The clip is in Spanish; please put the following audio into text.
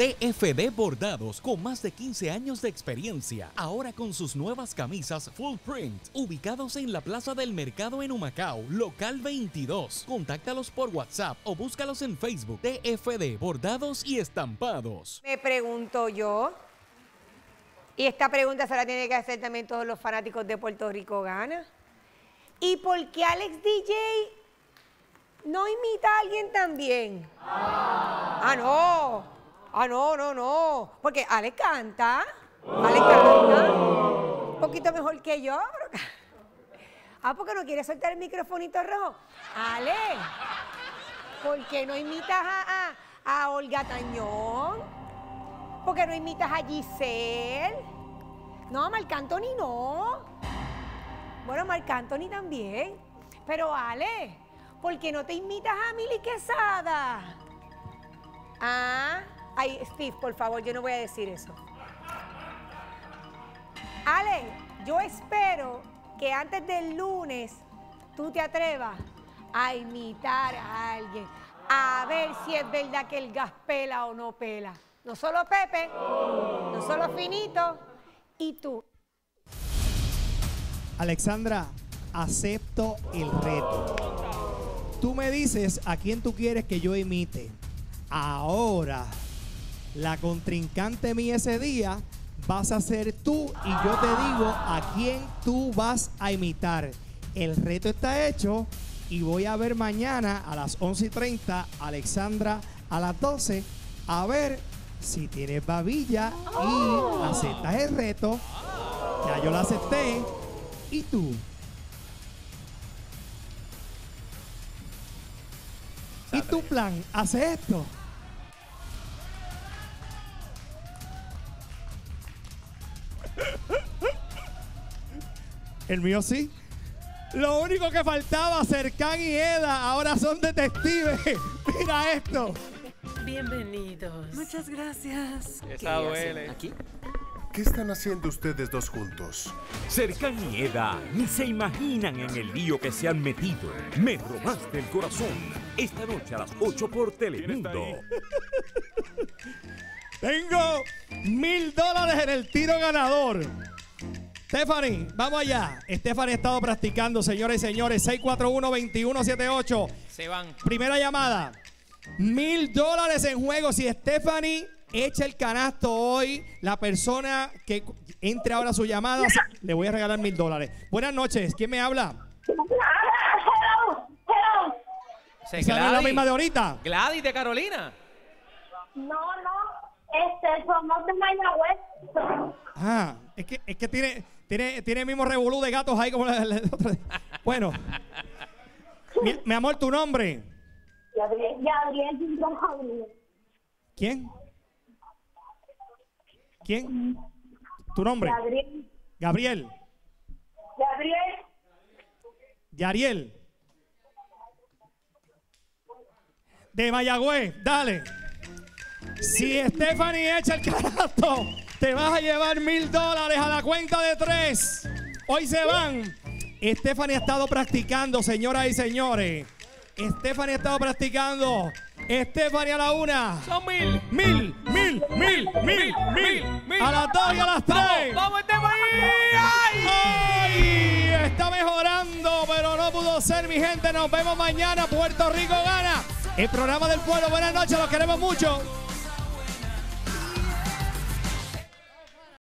TFD Bordados, con más de 15 años de experiencia, ahora con sus nuevas camisas full print, ubicados en la Plaza del Mercado en Humacao, local 22. Contáctalos por WhatsApp o búscalos en Facebook, TFD Bordados y Estampados. Me pregunto yo, y esta pregunta se la tiene que hacer también todos los fanáticos de Puerto Rico Gana, ¿y por qué Alex DJ no imita a alguien también? No. Porque Alex canta. Un poquito mejor que yo. Porque no quiere soltar el microfonito rojo. Alex, ¿por qué no imitas a Olga Tañón? ¿Por qué no imitas a Giselle? No, Marc Anthony no. Bueno, Marc Anthony también. Pero Alex, ¿por qué no te imitas a Milly Quesada? Ay, Steve, por favor, yo no voy a decir eso. Ale, yo espero que antes del lunes tú te atrevas a imitar a alguien, a ver si es verdad que el gas pela o no pela. No solo Pepe, no solo Finito, y tú. Alexandra, acepto el reto. Tú me dices a quién tú quieres que yo imite. Ahora, la contrincante mía ese día vas a ser tú y yo te digo a quién tú vas a imitar. El reto está hecho y voy a ver mañana a las 11:30, Alexandra a las 12, a ver si tienes babilla y aceptas el reto. Ya yo lo acepté. ¿Y tú? ¿Y tu plan? Hace esto. El mío sí. Lo único que faltaba, Cercán y Eda, ahora son detectives. Mira esto. Bienvenidos. Muchas gracias. Esa duele. ¿Aquí? ¿Qué están haciendo ustedes dos juntos? Cercán y Eda ni se imaginan en el lío que se han metido. Me robaste el corazón. Esta noche a las 8 por Telemundo. Tengo $1000 en el tiro ganador. Stephanie, vamos allá. Stephanie ha estado practicando, señores y señores. 641-2178. Se van. Primera llamada. $1000 en juego. Si Stephanie echa el canasto hoy, la persona que entre ahora a su llamada, le voy a regalar $1000. Buenas noches. ¿Quién me habla? Hello. ¿Es la misma de ahorita? Gladys de Carolina. No. Somos de Mayagüez. Es que tiene el mismo revolú de gatos ahí como la de otra. Bueno. mi amor, ¿tu nombre? Gabriel. ¿Quién? ¿Tu nombre? Gabriel. Yariel. De Mayagüez, dale. Si Stephanie echa el canasto, te vas a llevar $1000 a la cuenta de 3. Hoy se van. Stephanie ha estado practicando, señoras y señores. Stephanie ha estado practicando. Stephanie a la 1. Son mil. A las 2 y a las 3. ¡Vamos, Stephanie! ¡Ay! Está mejorando, pero no pudo ser, mi gente. Nos vemos mañana. Puerto Rico Gana. El programa del pueblo. Buenas noches, los queremos mucho.